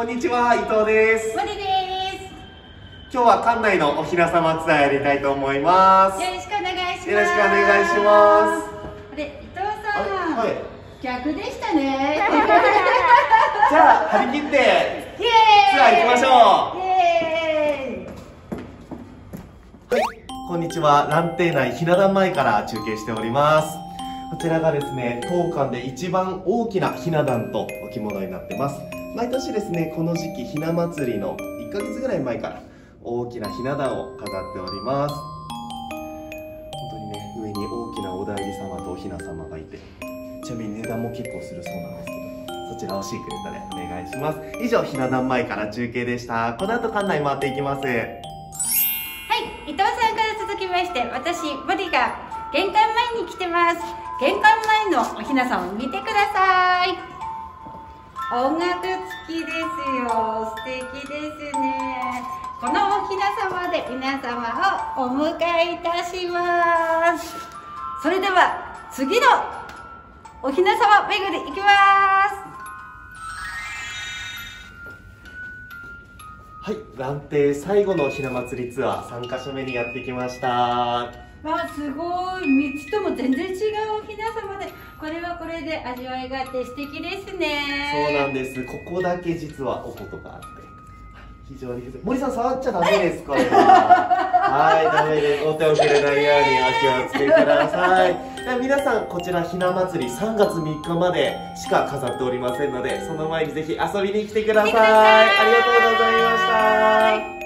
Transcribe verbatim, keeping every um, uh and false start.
こんにちは、伊藤です。森です。今日は館内のおひなさまツアーやりたいと思います。よろしくお願いします。よろしくお願いします。あれ、伊藤さん、はい、逆でしたね。じゃあ張り切ってツアー行きましょう。こんにちは、蘭亭内ひな壇前から中継しております。こちらがですね、当館で一番大きなひな壇と置物になってます。毎年ですね、この時期ひな祭りのいっかげつぐらい前から大きなひな壇を飾っております。本当にね、上に大きなお内裏様とおひな様がいて、ちなみに値段も結構するそうなんですけど、そちらをシークレットでお願いします。以上、ひな壇前から中継でした。この後館内回っていきます。はい、伊藤さんからまして、私森が玄関前に来てます。玄関前のおひなさんを見てください。音楽付きですよ。素敵ですね。このおひなさまで皆様をお迎えいたします。それでは次のおひなさま巡りいきます。はい、蘭亭最後のひな祭りツアーさんかしょめにやってきました。わあ、すごい。みっつとも全然違うおひなさまで、これはこれで味わいがあって素敵ですね。そうなんです。ここだけ実はおことがあって、非常に森さん触っちゃダメです。これははい、ダメです。お手を触れないようにお気をつけください。では皆さん、こちらひな祭りさんがつみっかまでしか飾っておりませんので、その前にぜひ遊びに来てください。ありがとうございました。